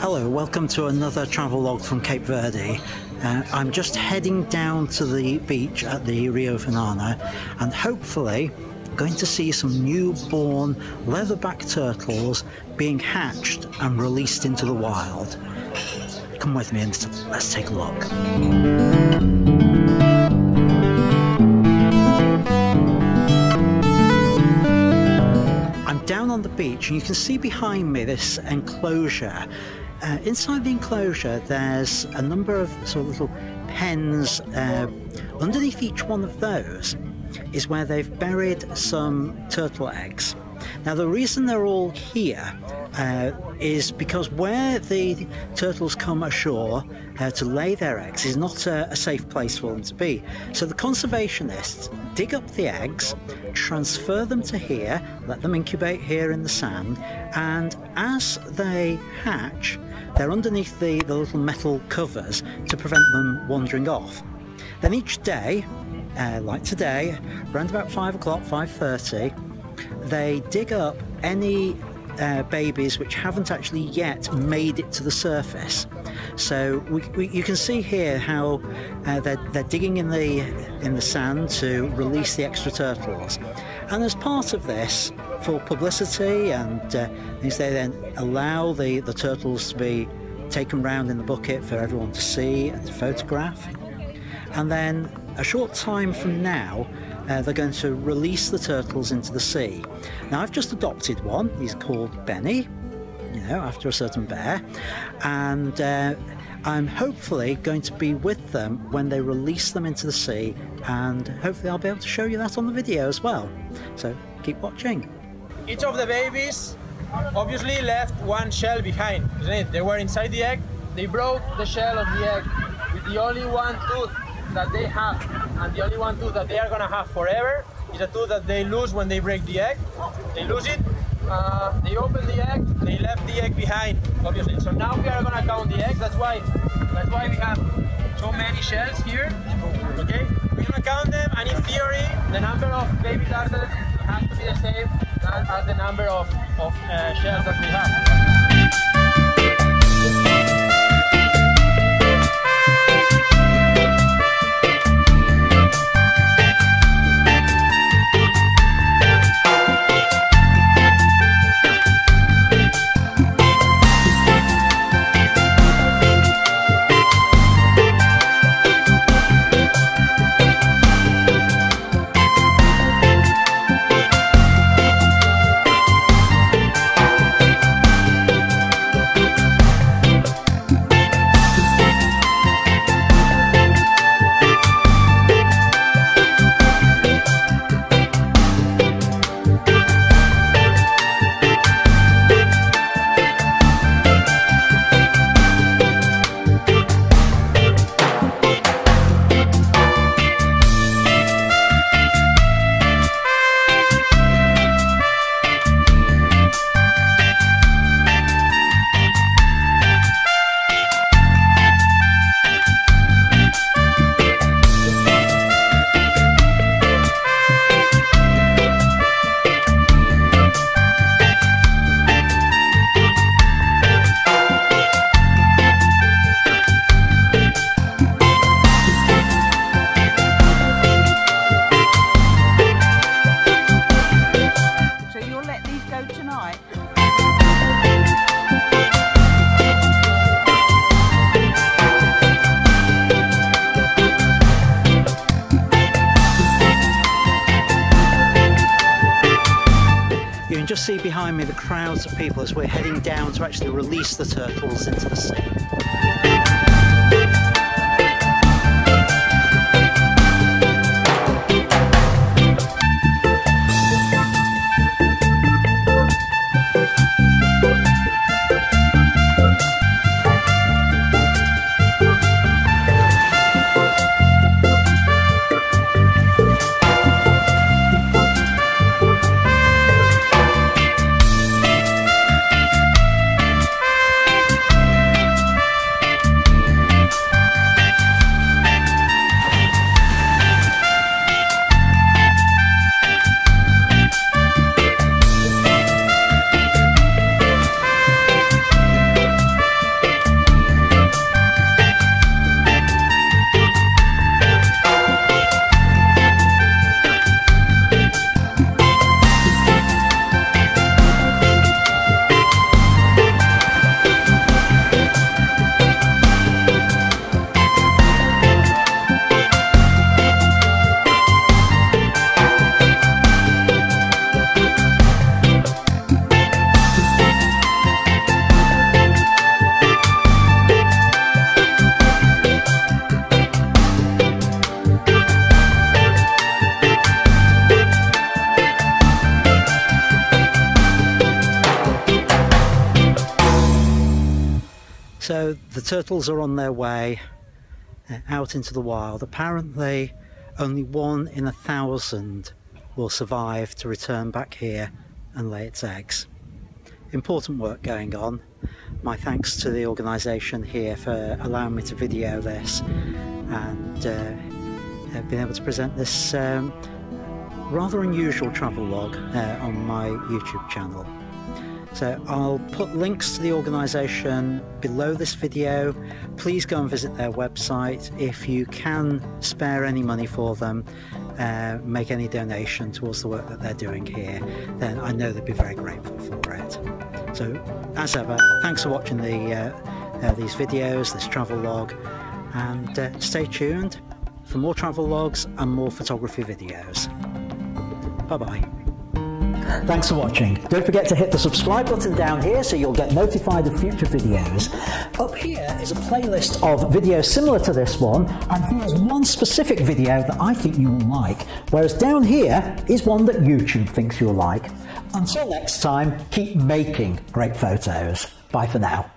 Hello, welcome to another travel log from Cape Verde. I'm just heading down to the beach at the Riu Funana, and hopefully going to see some newborn leatherback turtles being hatched and released into the wild. Come with me and let's take a look. On the beach, and you can see behind me this enclosure. Inside the enclosure there's a number of sort of little pens. Underneath each one of those is where they've buried some turtle eggs. Now the reason they're all here is because where the turtles come ashore to lay their eggs is not a safe place for them to be. So the conservationists dig up the eggs, transfer them to here, let them incubate here in the sand, and as they hatch, they're underneath the little metal covers to prevent them wandering off. Then each day, like today, around about 5 o'clock, 5:30, they dig up any babies which haven't actually yet made it to the surface. So you can see here how they're digging in the sand to release the extra turtles. And as part of this, for publicity, and they then allow the turtles to be taken round in the bucket for everyone to see and to photograph. And then a short time from now, they're going to release the turtles into the sea. Now, I've just adopted one. He's called Benny, you know, after a certain bear. And I'm hopefully going to be with them when they release them into the sea. And hopefully I'll be able to show you that on the video as well. So keep watching. Each of the babies obviously left one shell behind, isn't it? They were inside the egg. They broke the shell of the egg with the only one tooth that they have, and the only one tooth that they are going to have forever is a tooth that they lose when they break the egg. They lose it, they open the egg, they left the egg behind, obviously. So now we are going to count the eggs. That's why we have so many shells here, okay? We're going to count them, and in theory, the number of baby turtles has to be the same as the number of shells that we have. You can just see behind me the crowds of people as we're heading down to actually release the turtles into the sea. So the turtles are on their way out into the wild. Apparently only 1 in 1,000 will survive to return back here and lay its eggs. Important work going on. My thanks to the organisation here for allowing me to video this and being able to present this rather unusual travel log on my YouTube channel. So I'll put links to the organisation below this video. Please go and visit their website. If you can spare any money for them, make any donation towards the work that they're doing here, then I know they'd be very grateful for it. So as ever, thanks for watching these videos, this travel log, and stay tuned for more travel logs and more photography videos. Bye bye. Thanks for watching. Don't forget to hit the subscribe button down here so you'll get notified of future videos. Up here is a playlist of videos similar to this one, and here's one specific video that I think you will like, whereas down here is one that YouTube thinks you'll like. Until next time, keep making great photos. Bye for now.